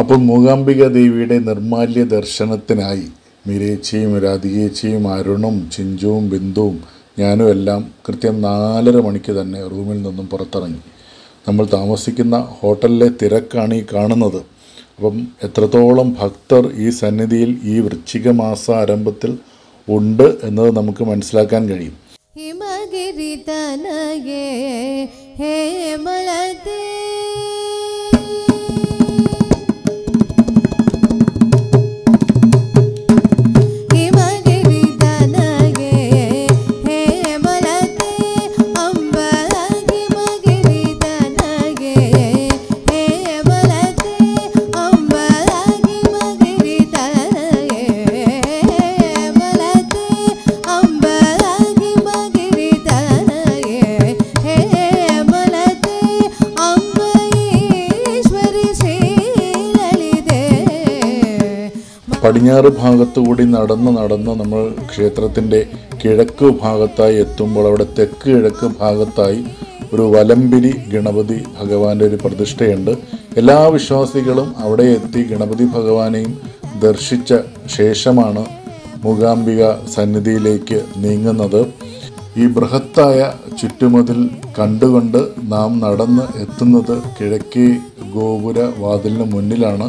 അപ്പോൾ മൂകാംബിക ദേവിയുടെ നിർമാല്യ ദർശനത്തിനായി മിരേച്ചിയും രാധികേച്ചിയും അരുണും ചിഞ്ചുവും ബിന്ദുവും ഞാനും എല്ലാം കൃത്യം 4:30 മണിക്ക് തന്നെ റൂമിൽ നിന്നും പുറത്തിറങ്ങി. നമ്മൾ താമസിക്കുന്ന ഹോട്ടലിലെ തിരക്കാണ് ഈ കാണുന്നത്. അപ്പം എത്രത്തോളം ഭക്തർ ഈ സന്നിധിയിൽ ഈ വൃശ്ചിക മാസ ആരംഭത്തിൽ ഉണ്ട് എന്നത് നമുക്ക് മനസ്സിലാക്കാൻ കഴിയും. പടിഞ്ഞാറ് ഭാഗത്തുകൂടി നടന്ന് നമ്മൾ ക്ഷേത്രത്തിൻ്റെ കിഴക്ക് ഭാഗത്തായി എത്തുമ്പോൾ അവിടെ തെക്ക് കിഴക്ക് ഭാഗത്തായി ഒരു വലമ്പിരി ഗണപതി ഭഗവാന്റെ ഒരു പ്രതിഷ്ഠയുണ്ട്. എല്ലാ വിശ്വാസികളും അവിടെ എത്തി ഗണപതി ഭഗവാനെയും ദർശിച്ച ശേഷമാണ് മൂകാംബിക സന്നിധിയിലേക്ക് നീങ്ങുന്നത്. ഈ ബൃഹത്തായ ചുറ്റുമതിൽ കണ്ടുകൊണ്ട് നാം നടന്ന് എത്തുന്നത് കിഴക്കേ ഗോപുര വാതിലിന് മുന്നിലാണ്.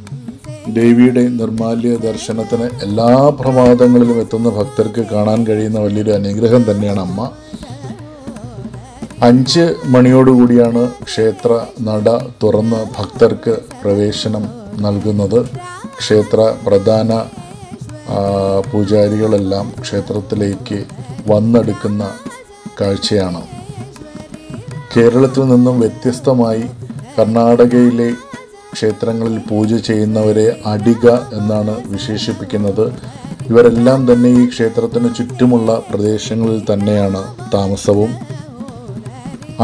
ദേവിയുടെ നിർമാല്യ ദർശനത്തിന് എല്ലാ പ്രഭാതങ്ങളിലും എത്തുന്ന ഭക്തർക്ക് കാണാൻ കഴിയുന്ന വലിയൊരു അനുഗ്രഹം തന്നെയാണ് അമ്മ. 5 മണിയോടുകൂടിയാണ് ക്ഷേത്ര നട തുറന്ന് ഭക്തർക്ക് പ്രവേശനം നൽകുന്നത്. ക്ഷേത്ര പ്രധാന പൂജാരികളെല്ലാം ക്ഷേത്രത്തിലേക്ക് വന്നെടുക്കുന്ന കാഴ്ചയാണ്. കേരളത്തിൽ നിന്നും വ്യത്യസ്തമായി കർണാടകയിലെ ക്ഷേത്രങ്ങളിൽ പൂജ ചെയ്യുന്നവരെ അടിക എന്നാണ് വിശേഷിപ്പിക്കുന്നത്. ഇവരെല്ലാം തന്നെ ഈ ക്ഷേത്രത്തിന് ചുറ്റുമുള്ള പ്രദേശങ്ങളിൽ തന്നെയാണ് താമസവും.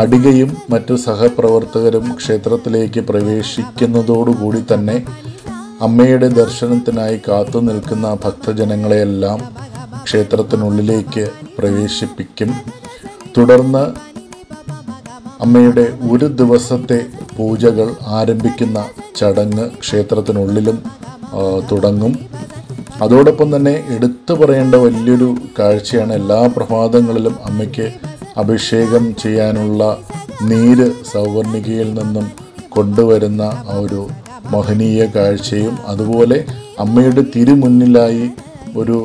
അടികയും മറ്റ് സഹപ്രവർത്തകരും ക്ഷേത്രത്തിലേക്ക് പ്രവേശിക്കുന്നതോടുകൂടി തന്നെ അമ്മയുടെ ദർശനത്തിനായി കാത്തു നിൽക്കുന്ന ഭക്തജനങ്ങളെയെല്ലാം ക്ഷേത്രത്തിനുള്ളിലേക്ക് പ്രവേശിപ്പിക്കും. തുടർന്ന് അമ്മയുടെ ഒരു ദിവസത്തെ പൂജകൾ ആരംഭിക്കുന്ന ചടങ്ങ് ക്ഷേത്രത്തിനുള്ളിലും തുടങ്ങും. അതോടൊപ്പം തന്നെ എടുത്തു പറയേണ്ട വലിയൊരു കാഴ്ചയാണ് എല്ലാ പ്രഭാതങ്ങളിലും അമ്മയ്ക്ക് അഭിഷേകം ചെയ്യാനുള്ള നീര് സൗവർണികയിൽ നിന്നും കൊണ്ടുവരുന്ന ആ ഒരു മഹനീയ കാഴ്ചയും, അതുപോലെ അമ്മയുടെ തിരുമുന്നിലായി ഒരു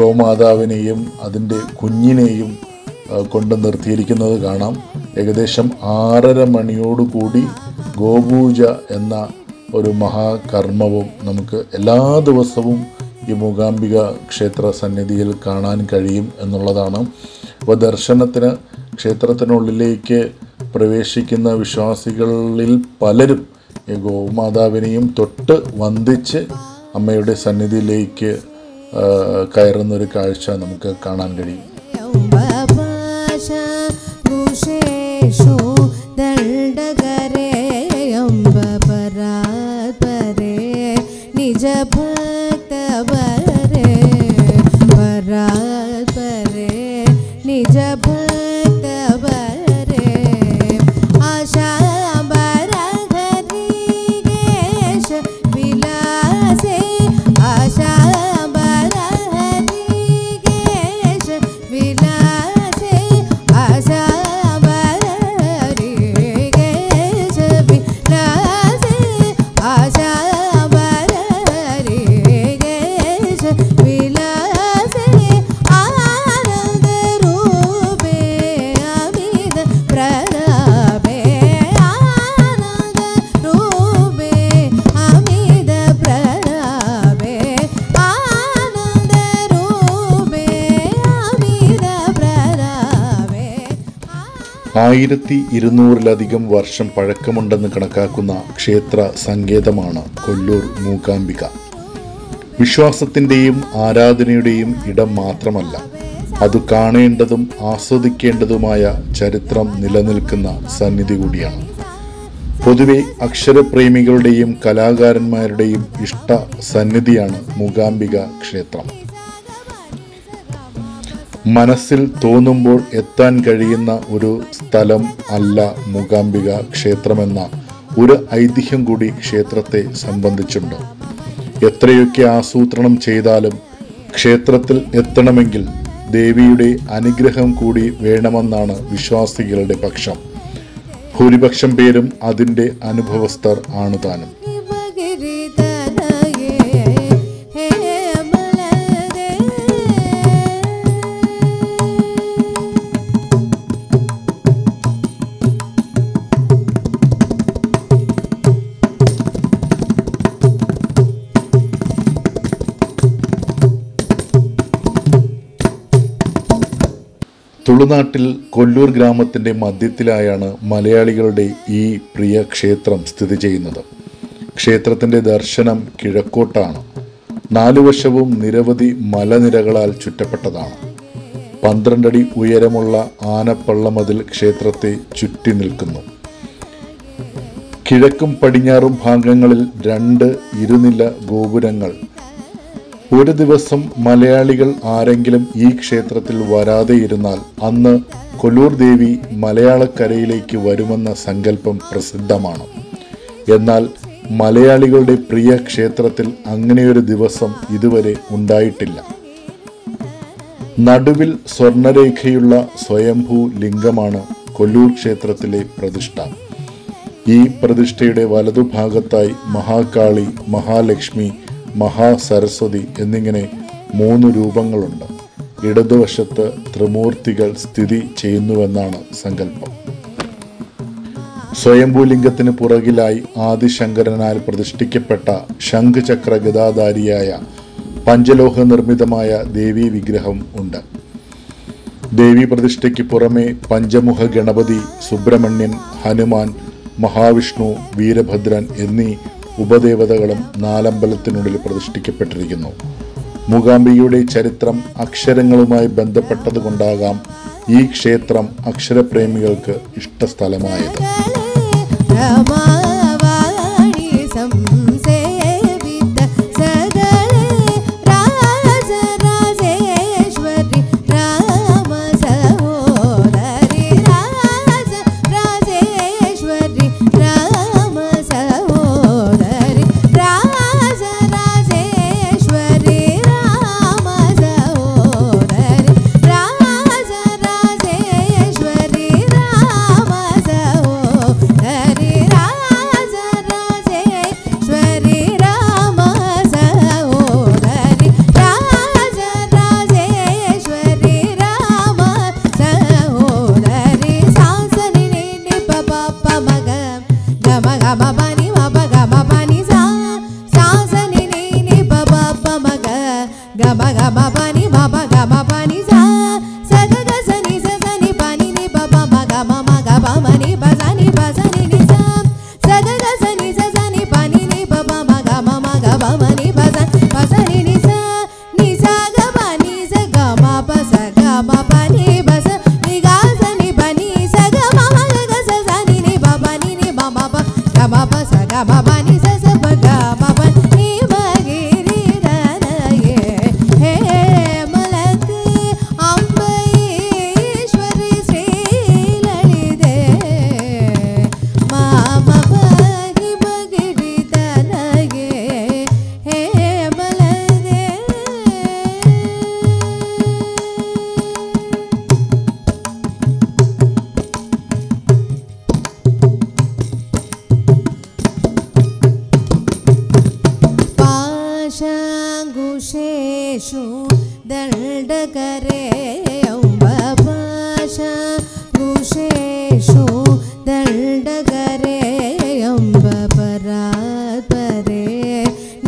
ഗോമാതാവിനെയും അതിൻ്റെ കുഞ്ഞിനെയും കൊണ്ട് നിർത്തിയിരിക്കുന്നത് കാണാം. ഏകദേശം 6:30 മണിയോടുകൂടി ഗോപൂജ എന്ന ഒരു മഹാകർമ്മവും നമുക്ക് എല്ലാ ദിവസവും ഈ മൂകാംബിക ക്ഷേത്ര സന്നിധിയിൽ കാണാൻ കഴിയും എന്നുള്ളതാണ്. അപ്പോൾ ദർശനത്തിന് ക്ഷേത്രത്തിനുള്ളിലേക്ക് പ്രവേശിക്കുന്ന വിശ്വാസികളിൽ പലരും ഈ ഗോമാതാവിനെയും തൊട്ട് വന്ദിച്ച് അമ്മയുടെ സന്നിധിയിലേക്ക് കയറുന്നൊരു കാഴ്ച നമുക്ക് കാണാൻ കഴിയും. 1200-ലധികം വർഷം പഴക്കമുണ്ടെന്ന് കണക്കാക്കുന്ന ക്ഷേത്ര സങ്കേതമാണ് കൊല്ലൂർ മൂകാംബിക. വിശ്വാസത്തിൻ്റെയും ആരാധനയുടെയും ഇടം മാത്രമല്ല, അത് കാണേണ്ടതും ആസ്വദിക്കേണ്ടതുമായ ചരിത്രം നിലനിൽക്കുന്ന സന്നിധി കൂടിയാണ്. പൊതുവെ അക്ഷരപ്രേമികളുടെയും കലാകാരന്മാരുടെയും ഇഷ്ട സന്നിധിയാണ് മൂകാംബിക ക്ഷേത്രം. മനസ്സിൽ തോന്നുമ്പോൾ എത്താൻ കഴിയുന്ന ഒരു സ്ഥലം അല്ല മൂകാംബിക ക്ഷേത്രമെന്ന ഒരു ഐതിഹ്യം കൂടി ക്ഷേത്രത്തെ സംബന്ധിച്ചുണ്ട്. എത്രയൊക്കെ ആസൂത്രണം ചെയ്താലും ക്ഷേത്രത്തിൽ എത്തണമെങ്കിൽ ദേവിയുടെ അനുഗ്രഹം കൂടി വേണമെന്നാണ് വിശ്വാസികളുടെ പക്ഷം. ഭൂരിപക്ഷം പേരും അതിൻ്റെ അനുഭവസ്ഥർ ആണ് താനും. തുളുനാട്ടിൽ കൊല്ലൂർ ഗ്രാമത്തിൻ്റെ മധ്യത്തിലായാണ് മലയാളികളുടെ ഈ പ്രിയ ക്ഷേത്രം സ്ഥിതി ചെയ്യുന്നത്. ക്ഷേത്രത്തിൻ്റെ ദർശനം കിഴക്കോട്ടാണ്. നാലുവശവും നിരവധി മലനിരകളാൽ ചുറ്റപ്പെട്ടതാണ്. 12 അടി ഉയരമുള്ള ആനപ്പള്ളമതിൽ ക്ഷേത്രത്തെ ചുറ്റി നിൽക്കുന്നു. കിഴക്കും പടിഞ്ഞാറും ഭാഗങ്ങളിൽ 2 ഇരുനില ഗോപുരങ്ങൾ. ഒരു ദിവസം മലയാളികൾ ആരെങ്കിലും ഈ ക്ഷേത്രത്തിൽ വരാതെ ഇരുന്നാൽ അന്ന് കൊല്ലൂർ ദേവി മലയാളക്കരയിലേക്ക് വരുമെന്ന സങ്കല്പം പ്രസിദ്ധമാണ്. എന്നാൽ മലയാളികളുടെ പ്രിയ ക്ഷേത്രത്തിൽ അങ്ങനെയൊരു ദിവസം ഇതുവരെ ഉണ്ടായിട്ടില്ല. നടുവിൽ സ്വർണരേഖയുള്ള സ്വയംഭൂ ലിംഗമാണ് കൊല്ലൂർ ക്ഷേത്രത്തിലെ പ്രതിഷ്ഠ. ഈ പ്രതിഷ്ഠയുടെ വലതുഭാഗത്തായി മഹാകാളി, മഹാലക്ഷ്മി, മഹാസരസ്വതി എന്നിങ്ങനെ 3 രൂപങ്ങളുണ്ട്. ഇടതുവശത്ത് ത്രിമൂർത്തികൾ സ്ഥിതി ചെയ്യുന്നുവെന്നാണ് സങ്കല്പം. സ്വയംഭൂലിംഗത്തിന് പുറകിലായി ആദിശങ്കരനാൽ പ്രതിഷ്ഠിക്കപ്പെട്ട ശംഖുചക്ര ഗദാധാരിയായ പഞ്ചലോഹ നിർമ്മിതമായ ദേവീ വിഗ്രഹം ഉണ്ട്. ദേവീ പ്രതിഷ്ഠയ്ക്ക് പുറമെ പഞ്ചമുഖ ഗണപതി, സുബ്രഹ്മണ്യൻ, ഹനുമാൻ, മഹാവിഷ്ണു, വീരഭദ്രൻ എന്നീ ഉപദേവതകളും നാലമ്പലത്തിനുള്ളിൽ പ്രതിഷ്ഠിക്കപ്പെട്ടിരിക്കുന്നു. മൂകാംബികയുടെ ചരിത്രം അക്ഷരങ്ങളുമായി ബന്ധപ്പെട്ടത് കൊണ്ടാകാം ഈ ക്ഷേത്രം അക്ഷരപ്രേമികൾക്ക് ഇഷ്ടസ്ഥലമായത്.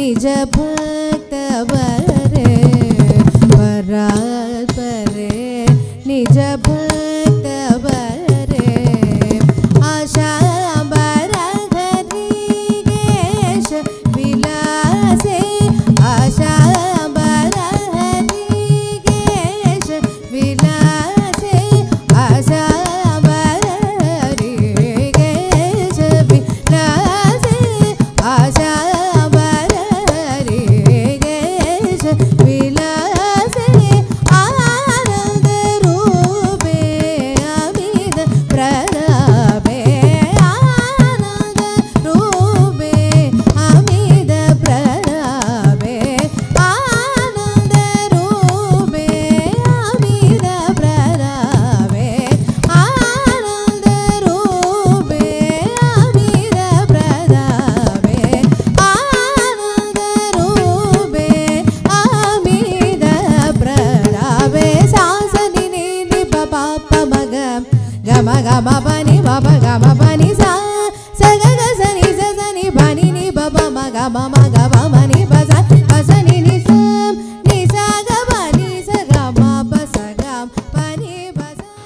निज भक्त बरे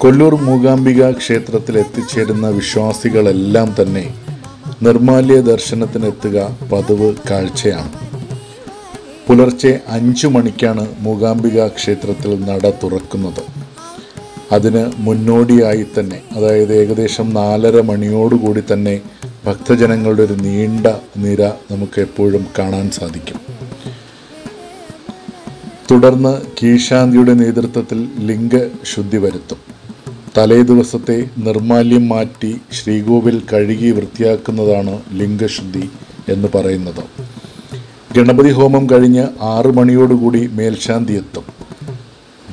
കൊല്ലൂർ മൂകാംബിക ക്ഷേത്രത്തിൽ എത്തിച്ചേരുന്ന വിശ്വാസികളെല്ലാം തന്നെ നിർമാല്യ ദർശനത്തിനെത്തുക പതിവ് കാഴ്ചയാണ്. പുലർച്ചെ 5 മണിക്കാണ് മൂകാംബിക ക്ഷേത്രത്തിൽ നട തുറക്കുന്നത്. അതിന് മുന്നോടിയായി തന്നെ, അതായത് ഏകദേശം 4:30 മണിയോടുകൂടി തന്നെ ഭക്തജനങ്ങളുടെ ഒരു നീണ്ട നിര നമുക്ക് എപ്പോഴും കാണാൻ സാധിക്കും. തുടർന്ന് കീശാന്തിയുടെ നേതൃത്വത്തിൽ ലിംഗശുദ്ധി വരുത്തും. തലേ ദിവസത്തെ നിർമാല്യം മാറ്റി ശ്രീകോവിൽ കഴുകി വൃത്തിയാക്കുന്നതാണ് ലിംഗശുദ്ധി എന്ന് പറയുന്നത്. ഗണപതി ഹോമം കഴിഞ്ഞ് 6 മണിയോടുകൂടി മേൽശാന്തി എത്തും.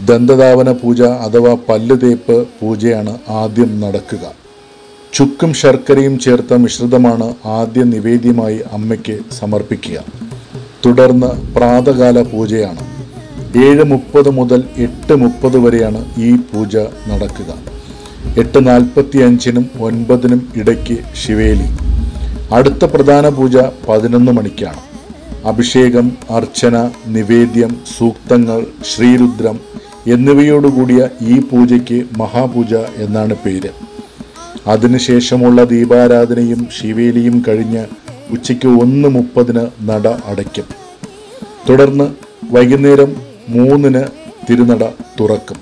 ദന്തധാവന പൂജ അഥവാ പല്ലുതേപ്പ് പൂജയാണ് ആദ്യം നടക്കുക. ചുക്കും ശർക്കരയും ചേർത്ത മിശ്രിതമാണ് ആദ്യ നിവേദ്യമായി അമ്മയ്ക്ക് സമർപ്പിക്കുക. തുടർന്ന് പ്രാതകാല പൂജയാണ്. 7:30 മുതൽ 8:30 വരെയാണ് ഈ പൂജ നടക്കുക. 8:45-നും 9-നും ഇടയ്ക്ക് ശിവേലി. അടുത്ത പ്രധാന പൂജ 11 മണിക്കാണ്. അഭിഷേകം, അർച്ചന, നിവേദ്യം, സൂക്തങ്ങൾ, ശ്രീരുദ്രം എന്നിവയോടുകൂടിയ ഈ പൂജയ്ക്ക് മഹാപൂജ എന്നാണ് പേര്. അതിനുശേഷമുള്ള ദീപാരാധനയും ശിവേലിയും കഴിഞ്ഞ് ഉച്ചയ്ക്ക് 1:30-ന് നട അടയ്ക്കും. തുടർന്ന് വൈകുന്നേരം 3-ന് തിരുനട തുറക്കും.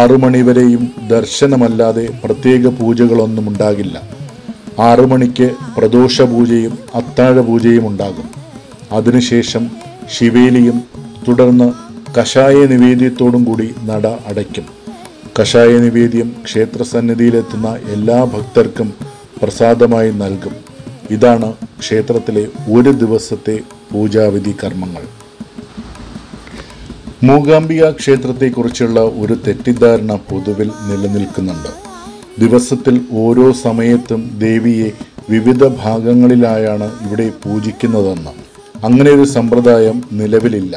6 മണിവരെയും ദർശനമല്ലാതെ പ്രത്യേക പൂജകളൊന്നും ഉണ്ടാകില്ല. 6 മണിക്ക് പ്രദോഷ പൂജയും അത്താഴ പൂജയും ഉണ്ടാകും. അതിനുശേഷം ശിവേലിയും തുടർന്ന് കഷായ നിവേദ്യത്തോടും കൂടി നട അടയ്ക്കും. കഷായ നിവേദ്യം ക്ഷേത്രസന്നിധിയിലെത്തുന്ന എല്ലാ ഭക്തർക്കും പ്രസാദമായി നൽകും. ഇതാണ് ക്ഷേത്രത്തിലെ ഒരു ദിവസത്തെ പൂജാവിധി കർമ്മങ്ങൾ. മൂകാംബിക ക്ഷേത്രത്തെക്കുറിച്ചുള്ള ഒരു തെറ്റിദ്ധാരണ പൊതുവിൽ നിലനിൽക്കുന്നുണ്ട്. ദിവസത്തിൽ ഓരോ സമയത്തും ദേവിയെ വിവിധ ഭാഗങ്ങളിലായാണ് ഇവിടെ പൂജിക്കുന്നതെന്ന്. അങ്ങനെ ഒരു സമ്പ്രദായം നിലവിലില്ല.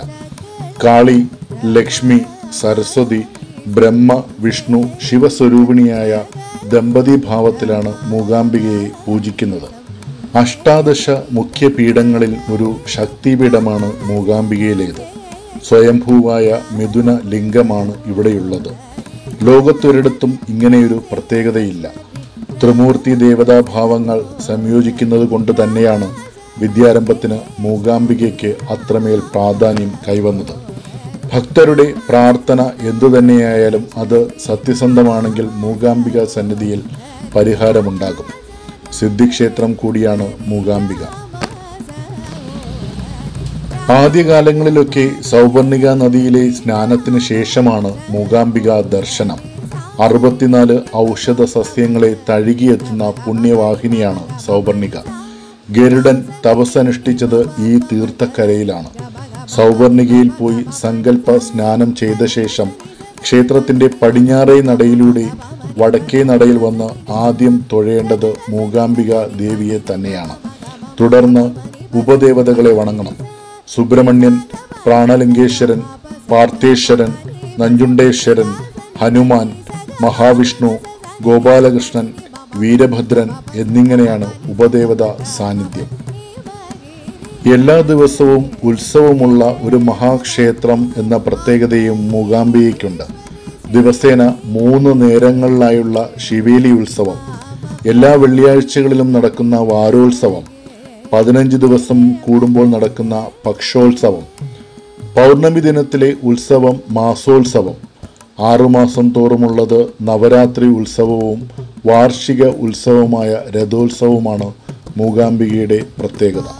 കാളി, ലക്ഷ്മി, സരസ്വതി, ബ്രഹ്മ, വിഷ്ണു, ശിവസ്വരൂപിണിയായ ദമ്പതി ഭാവത്തിലാണ് മൂകാംബികയെ പൂജിക്കുന്നത്. 18 മുഖ്യപീഠങ്ങളിൽ ഒരു ശക്തിപീഠമാണ് മൂകാംബികയിലേത്. സ്വയംഭൂവായ മിഥുന ലിംഗമാണ് ഇവിടെയുള്ളത്. ലോകത്തൊരിടത്തും ഇങ്ങനെയൊരു പ്രത്യേകതയില്ല. ത്രിമൂർത്തി ദേവതാഭാവങ്ങൾ സംയോജിക്കുന്നത് കൊണ്ട് തന്നെയാണ് വിദ്യാരംഭത്തിന് മൂകാംബികയ്ക്ക് അത്രമേൽ പ്രാധാന്യം കൈവന്നത്. ഭക്തരുടെ പ്രാർത്ഥന എന്തുതന്നെയായാലും അത് സത്യസന്ധമാണെങ്കിൽ മൂകാംബിക സന്നിധിയിൽ പരിഹാരമുണ്ടാകും. സിദ്ധിക്ഷേത്രം കൂടിയാണ് മൂകാംബിക. ആദ്യകാലങ്ങളിലൊക്കെ സൗവർണിക നദിയിലെ സ്നാനത്തിന് ശേഷമാണ് മൂകാംബിക ദർശനം. 64 ഔഷധ സസ്യങ്ങളെ തഴുകിയെത്തുന്ന പുണ്യവാഹിനിയാണ് സൗവർണിക. ഗരുഡൻ തപസ്സനുഷ്ഠിച്ചത് ഈ തീർത്ഥക്കരയിലാണ്. സൗവർണികയിൽ പോയി സങ്കല്പ സ്നാനം ചെയ്ത ശേഷം ക്ഷേത്രത്തിൻ്റെ പടിഞ്ഞാറേ നടയിലൂടെ വടക്കേ നടയിൽ വന്ന് ആദ്യം തൊഴേണ്ടത് മൂകാംബിക ദേവിയെ തന്നെയാണ്. തുടർന്ന് ഉപദേവതകളെ വണങ്ങണം. സുബ്രഹ്മണ്യൻ, പ്രാണലിംഗേശ്വരൻ, പാർത്ഥേശ്വരൻ, നഞ്ചുണ്ടേശ്വരൻ, ഹനുമാൻ, മഹാവിഷ്ണു, ഗോപാലകൃഷ്ണൻ, വീരഭദ്രൻ എന്നിങ്ങനെയാണ് ഉപദേവത സാന്നിധ്യം. എല്ലാ ദിവസവും ഉത്സവമുള്ള ഒരു മഹാക്ഷേത്രം എന്ന പ്രത്യേകതയും മൂകാംബികയ്ക്കുണ്ട്. ദിവസേന 3 നേരങ്ങളിലായുള്ള ശിവേലി ഉത്സവം, എല്ലാ വെള്ളിയാഴ്ചകളിലും നടക്കുന്ന വാരോത്സവം, 15 ദിവസം കൂടുമ്പോൾ നടക്കുന്ന പക്ഷോത്സവം, പൗർണമി ദിനത്തിലെ ഉത്സവം മാസോത്സവം, 6 മാസം തോറുമുള്ളത് നവരാത്രി ഉത്സവവും വാർഷിക ഉത്സവമായ രഥോത്സവവുമാണ് മൂകാംബികയുടെ പ്രത്യേകത.